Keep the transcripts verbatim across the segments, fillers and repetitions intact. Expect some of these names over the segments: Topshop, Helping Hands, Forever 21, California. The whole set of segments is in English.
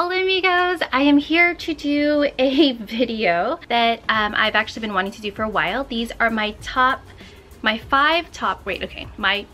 Hola amigos! I am here to do a video that um, I've actually been wanting to do for a while. These are my top, my five top, wait, okay, my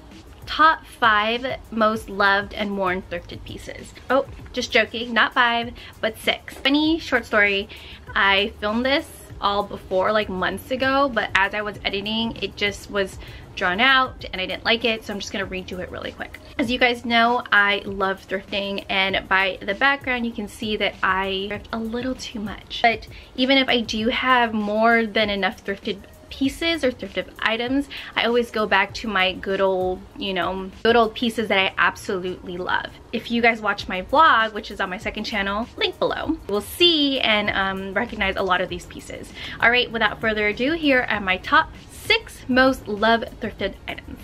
top five most loved and worn thrifted pieces. Oh, just joking, not five, but six. Funny short story, I filmed this all before like months ago, but as I was editing, it just was drawn out and I didn't like it, so I'm just gonna redo it really quick. As you guys know, I love thrifting, and by the background you can see that I thrift a little too much. But even if I do have more than enough thrifted pieces or thrifted items, I always go back to my good old, you know, good old pieces that I absolutely love. If you guys watch my vlog, which is on my second channel, link below, you will see and um, recognize a lot of these pieces. All right, without further ado, here are my top six most loved thrifted items.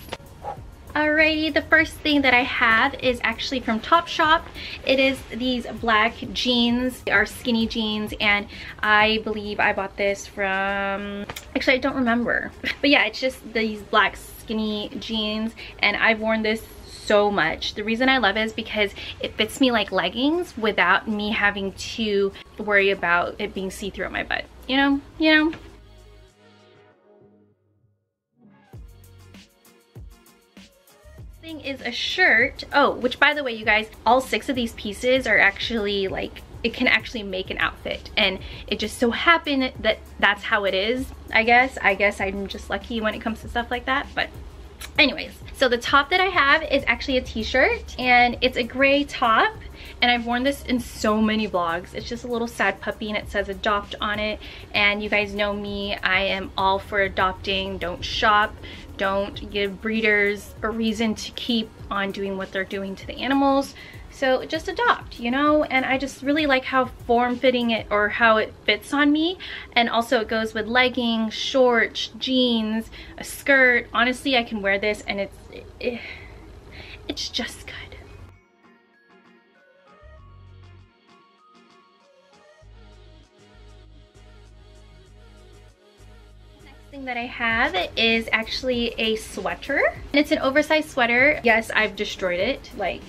Alrighty, the first thing that I have is actually from Topshop. It is these black jeans. They are skinny jeans, and I believe I bought this from, actually I don't remember. But yeah, it's just these black skinny jeans, and I've worn this so much. The reason I love it is because it fits me like leggings without me having to worry about it being see-through on my butt. You know, you know. Is a shirt. Oh, which by the way, you guys, all six of these pieces are actually like, it can actually make an outfit, and it just so happened that that's how it is. I guess I guess I'm just lucky when it comes to stuff like that. But anyways, so the top that I have is actually a t-shirt, and it's a gray top, and I've worn this in so many vlogs. It's just a little sad puppy, and it says adopt on it, and you guys know me, I am all for adopting. Don't shop, don't give breeders a reason to keep on doing what they're doing to the animals, so just adopt, you know. And I just really like how form-fitting it, or how it fits on me, and also it goes with leggings, shorts, jeans, a skirt. Honestly, I can wear this and it's it, it, it's just good. That I have is actually a sweater, and it's an oversized sweater. Yes, I've destroyed it, like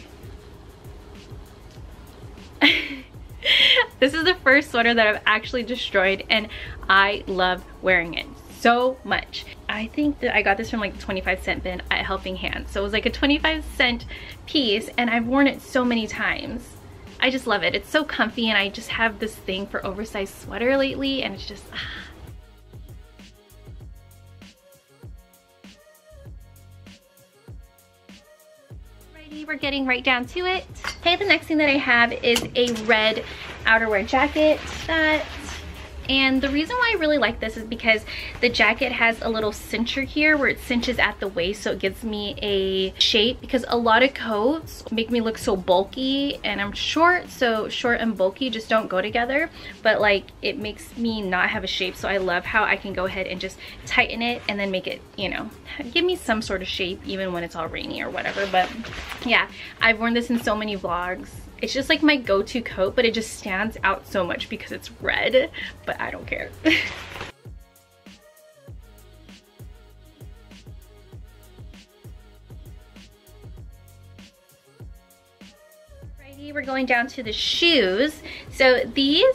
this is the first sweater that I've actually destroyed, and I love wearing it so much. I think that I got this from like the twenty-five cent bin at Helping Hands, so it was like a twenty-five cent piece, and I've worn it so many times. I just love it. It's so comfy, and I just have this thing for oversized sweater lately, and it's just ah. We're getting right down to it. Okay, the next thing that I have is a red outerwear jacket. That and the reason why I really like this is because the jacket has a little cincher here where it cinches at the waist, so it gives me a shape, because a lot of coats make me look so bulky, and I'm short, so short and bulky just don't go together, but like it makes me not have a shape. So I love how I can go ahead and just tighten it and then make it, you know, give me some sort of shape even when it's all rainy or whatever. But yeah, I've worn this in so many vlogs. It's just like my go-to coat, but it just stands out so much because it's red, but I don't care. Alrighty, we're going down to the shoes. So these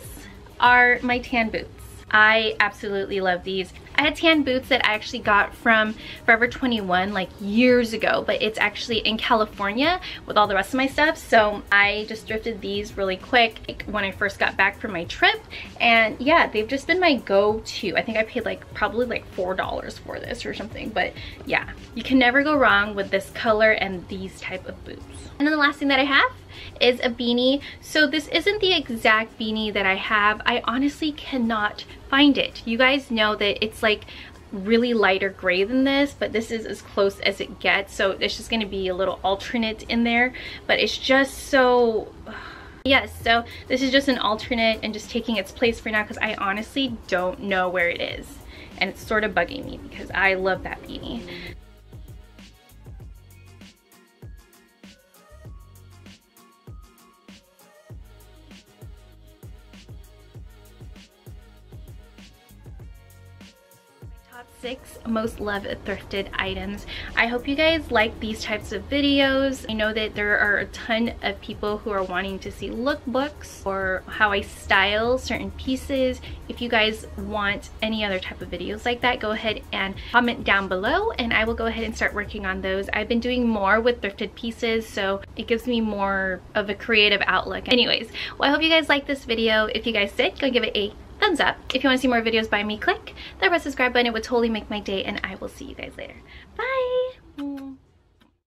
are my tan boots. I absolutely love these. I had tan boots that I actually got from Forever twenty-one like years ago, but it's actually in California with all the rest of my stuff, so I just thrifted these really quick like when I first got back from my trip. And yeah, they've just been my go-to. I think I paid like probably like four dollars for this or something, but yeah, you can never go wrong with this color and these type of boots. And then the last thing that I have is a beanie. So this isn't the exact beanie that I have. I honestly cannot find it. You guys know that it's like really lighter gray than this, but this is as close as it gets, so it's just going to be a little alternate in there, but it's just so yes, so this is just an alternate and just taking its place for now, because I honestly don't know where it is, and it's sort of bugging me because I love that beanie. six most loved thrifted items. I hope you guys like these types of videos. I know that there are a ton of people who are wanting to see lookbooks or how I style certain pieces. If you guys want any other type of videos like that, go ahead and comment down below and I will go ahead and start working on those. I've been doing more with thrifted pieces, so it gives me more of a creative outlook. Anyways, well, I hope you guys liked this video. If you guys did, go give it a thumbs up. If you want to see more videos by me, click the red subscribe button. It would totally make my day, and I will see you guys later. Bye!